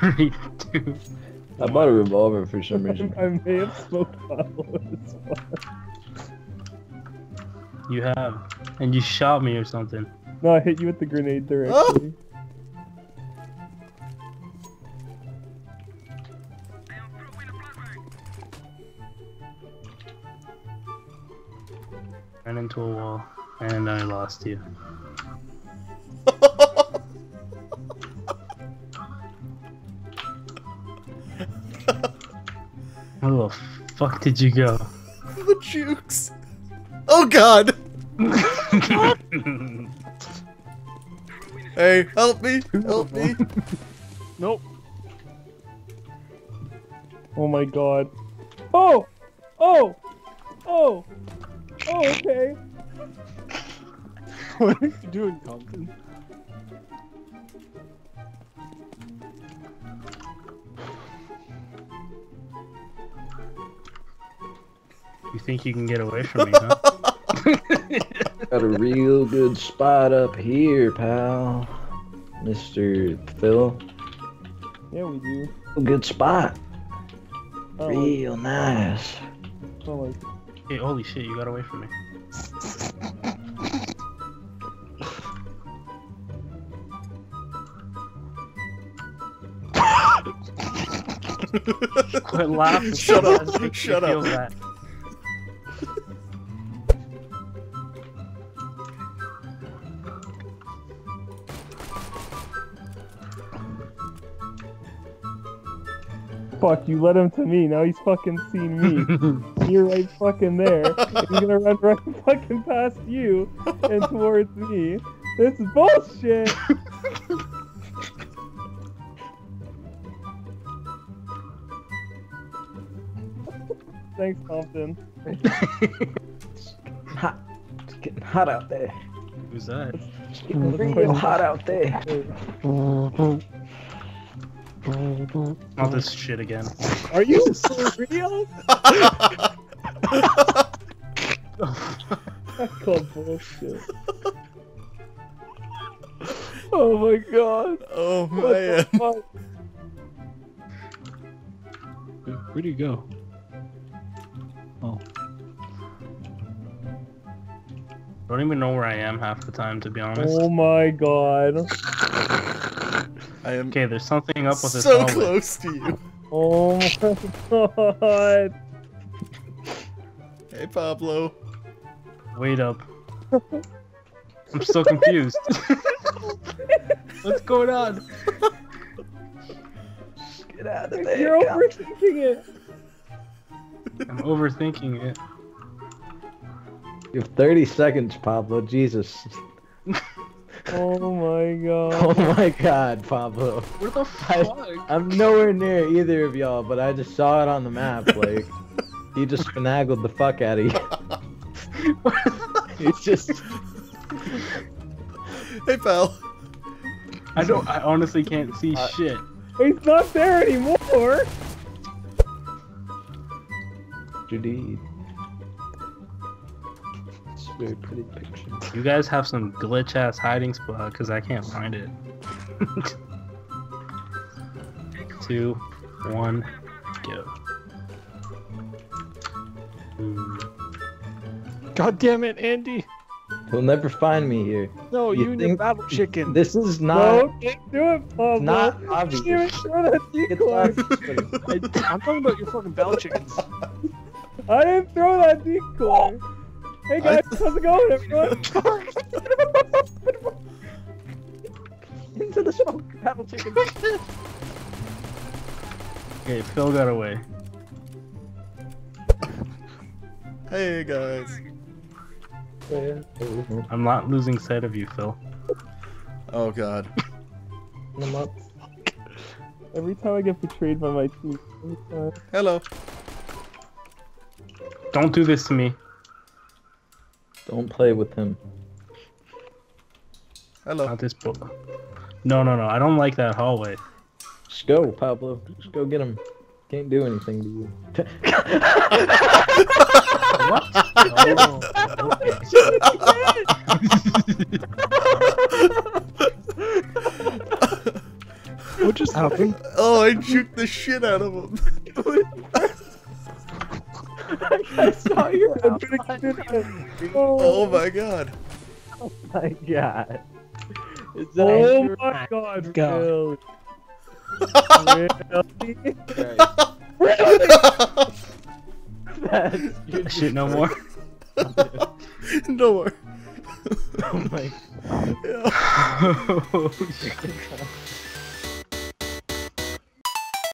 3, 2. I bought a revolver for some reason. I may have smoked Pablo in this one. You have. And you shot me or something. No, I hit you with the grenade directly. Ran into a wall, and I lost you. Where the fuck did you go? The jukes. Oh god! Hey, help me! Help me! Nope. Oh my god. Oh! Oh! Oh! Oh, okay. What are you doing, Compton? You think you can get away from me, huh? Got a real good spot up here, pal. Mr. Phil. Yeah, we do. Good spot. Real nice. Hey, holy shit, you got away from me. Quit laughing. Shut up. Shut up. That. Fuck, you led him to me, now he's fucking seen me. You're right fucking there. He's gonna run right fucking past you and towards me. This is bullshit! Thanks, Compton. Hot. It's getting hot out there. Who's that? It's getting real hot out there. Not this shit again. Are you so real? I call bullshit. Oh my god. Oh man. Where'd you go? Oh. I don't even know where I am half the time, to be honest. Oh my god. I am okay, there's something up with this. So close to you. Oh my god. Hey, Pablo. Wait up. I'm so confused. What's going on? Get out of there. You're overthinking it. I'm overthinking it. You have 30 seconds, Pablo. Jesus. Oh my god. Oh my god, Pablo. What the fuck? I'm nowhere near either of y'all, but I just saw it on the map, like... He just finagled the fuck out of you. He's just... Hey, pal. I honestly can't see shit. He's not there anymore! Indeed. It's a very pretty picture. You guys have some glitch ass hiding spot because I can't find it. 2, 1, go. God damn it, Andy! He'll never find me here. No, you and your battle chicken. This is not. No, can't do it, Pablo. Not obvious. I'm talking about your fucking battle chickens. I didn't throw that decoy! Hey guys, how's it going, everyone? Into the smoke, battle chicken. Okay, Phil got away. Hey guys. I'm not losing sight of you, Phil. Oh god. I'm not... Every time I get betrayed by my team. Hello. Don't do this to me. Don't play with him. Hello. Not this Pablo. No, no, no. I don't like that hallway. Just go, Pablo. Just go get him. Can't do anything to you. What? No. What just happened? Oh, I juked the shit out of him. I saw your Oh my god. Oh my god. It's oh my god, Phil. Really? Really? That's shit, no more. No more. Oh my god. Oh shit.